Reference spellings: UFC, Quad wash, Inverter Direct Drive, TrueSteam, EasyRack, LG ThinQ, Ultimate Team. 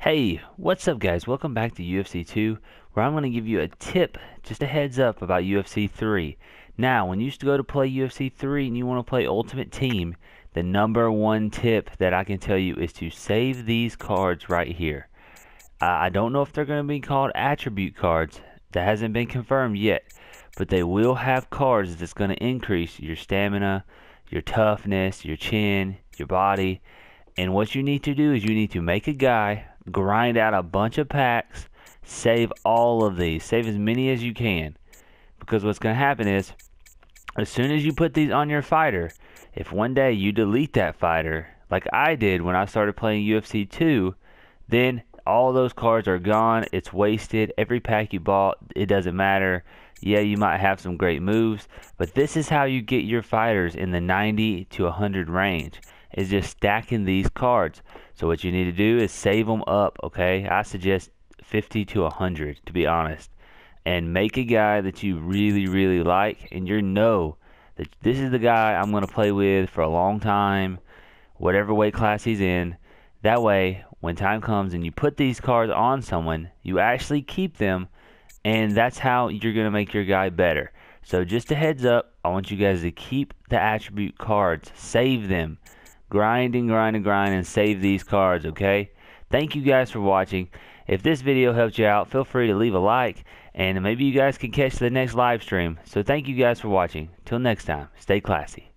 Hey, what's up guys? Welcome back to UFC 2, where I'm going to give you a tip, just a heads up about UFC 3. Now, when you used to go to play UFC 3 and you want to play Ultimate Team, the number one tip that I can tell you is to save these cards right here. I don't know if they're going to be called attribute cards. That hasn't been confirmed yet, but they will have cards that's going to increase your stamina, your toughness, your chin, your body. And what you need to do is you need to make a guy, grind out a bunch of packs, save all of these, save as many as you can, because what's going to happen is as soon as you put these on your fighter, if one day you delete that fighter like I did when I started playing UFC 2, then all those cards are gone. It's wasted. Every pack you bought, it doesn't matter. Yeah, you might have some great moves, but this is how you get your fighters in the 90 to 100 range, is just stacking these cards. So what you need to do is save them up, okay? I suggest 50 to 100, to be honest. And make a guy that you really, really like, and you know that this is the guy I'm going to play with for a long time, whatever weight class he's in. That way, when time comes and you put these cards on someone, you actually keep them, and that's how you're going to make your guy better. So just a heads up, I want you guys to keep the attribute cards, save them. Grind and grind and grind and save these cards, okay? Thank you guys for watching. If this video helped you out, feel free to leave a like, and maybe you guys can catch the next live stream. So thank you guys for watching. Till next time, stay classy.